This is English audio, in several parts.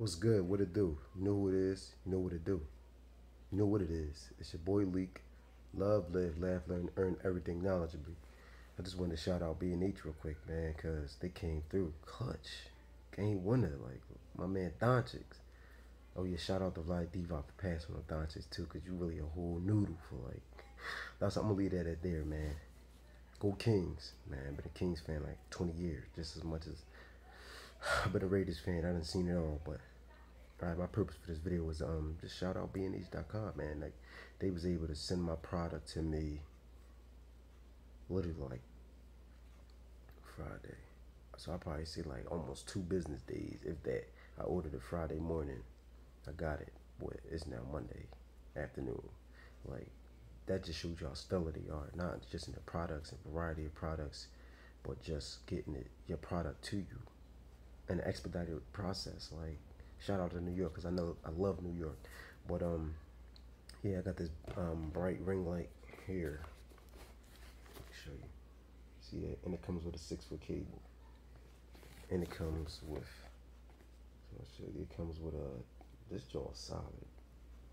What's good? What it do? You know who it is. You know what it do. You know what it is. It's your boy Leek. Love, live, laugh, learn, earn everything knowledgeably. I just wanted to shout out B&H real quick, man, because they came through clutch. Game winner, like my man Doncic. Oh yeah, shout out to Vlad Divac for passing on Doncic too, because you really a whole noodle for like. That's I'm gonna leave that at there, man. Go Kings, man. Been a Kings fan like 20 years, just as much as I've been a Raiders fan. I done seen it all, but alright, my purpose for this video was just shout out B&H.com, man. Like they was able to send my product to me literally like Friday. So I probably see like almost 2 business days, if that. I ordered it Friday morning. I got it. Boy, it's now Monday afternoon. Like that just shows y'all stellar they are, not just in the products and variety of products, but just getting it, your product to you, an expedited process. Like shout out to New York, cause I know I love New York, but yeah, I got this bright ring light here. Let me show you. See that, and it comes with a 6-foot cable. And it comes with, I'll show you, it comes with a, this jaw solid,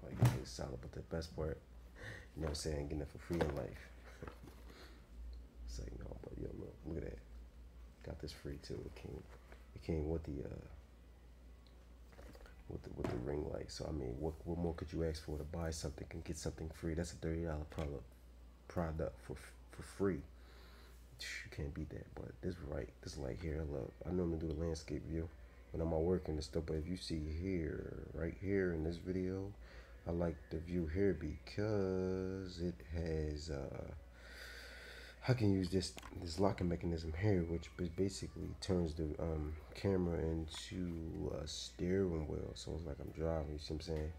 like it's solid, but the best part, you know what I'm saying, getting it for free in life. It's like, no, but yo, look at that, got this free too. It came with the ring light. So I mean, what more could you ask for, to buy something and get something free? That's a $30 product for free. You can't beat that. But this light here, look, I normally do a landscape view when I'm out working and stuff, but if you see here, right here in this video, I like the view here because it has I can use this locking mechanism here, which basically turns the camera into a steering wheel. So it's like I'm driving, you see what I'm saying?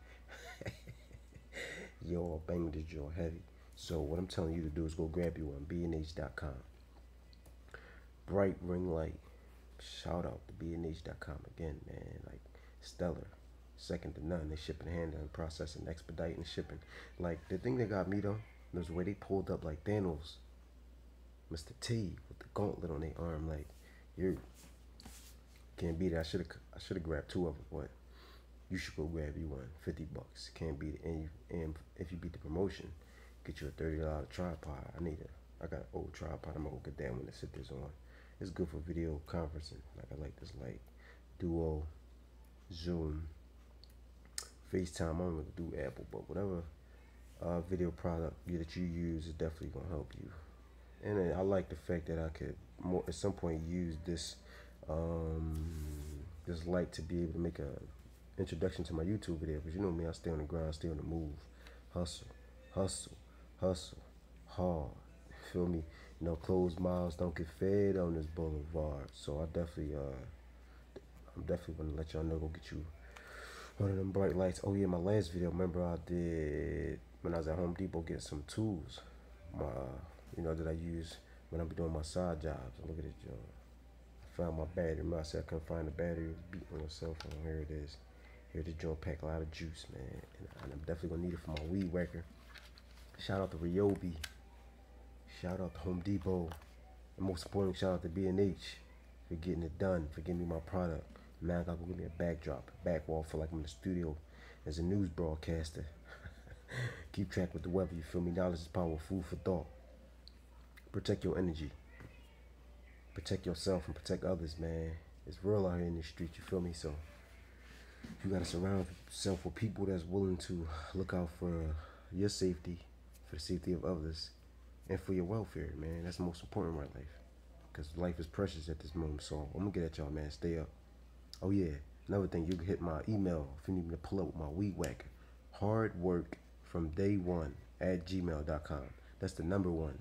Yo, I banged this jaw heavy. So what I'm telling you to do is go grab you one, B&H.com. Bright ring light. Shout out to B&H.com again, man. Like stellar, second to none. They shipping, handling, processing, expediting, shipping. Like the thing that got me though was the way they pulled up like Thanos, Mr. T, with the gauntlet on their arm. Like you can't beat it. I should have grabbed 2 of them, but you should go grab you one. $50, can't beat it. And if you beat the promotion, get you a $30 tripod. I got an old tripod. I'm gonna go get that one to sit this on. It's good for video conferencing. Like I like this, like Duo, Zoom, FaceTime. I don't really do Apple, but whatever video product that you use is definitely gonna help you. And then I like the fact that I could more at some point use this light to be able to make a introduction to my YouTube video, because you know me, I stay on the ground, stay on the move, hustle hard, feel me? You know, closed mouths don't get fed on this boulevard. So I'm definitely gonna let y'all know, go get you one of them bright lights. Oh yeah, my last video, remember I did when I was at Home Depot getting some tools, my you know, that I use when I'm doing my side jobs. Look at this job. I found my battery. Remember I said I couldn't find the battery, beat on your cell phone. Here it is. Here this joint pack a lot of juice, man, and I'm definitely gonna need it for my weed whacker. Shout out to Ryobi. Shout out to Home Depot. And most importantly, shout out to B&H for getting it done, for giving me my product. Now I gotta go give me a backdrop, back wall, for like I'm in the studio as a news broadcaster. Keep track with the weather, you feel me? Knowledge is power, food for thought. Protect your energy. Protect yourself and protect others, man. It's real out here in the street, you feel me? So you gotta surround yourself with people that's willing to look out for your safety, for the safety of others, and for your welfare, man. That's the most important in my life, because life is precious at this moment. So I'm gonna get at y'all, man. Stay up. Oh yeah, another thing, you can hit my email if you need me to pull up with my weed whacker, hardworkfromday1@gmail.com. That's the number 1,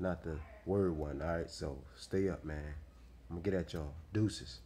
not the word 1. All right, so stay up, man. I'm gonna get at y'all. Deuces.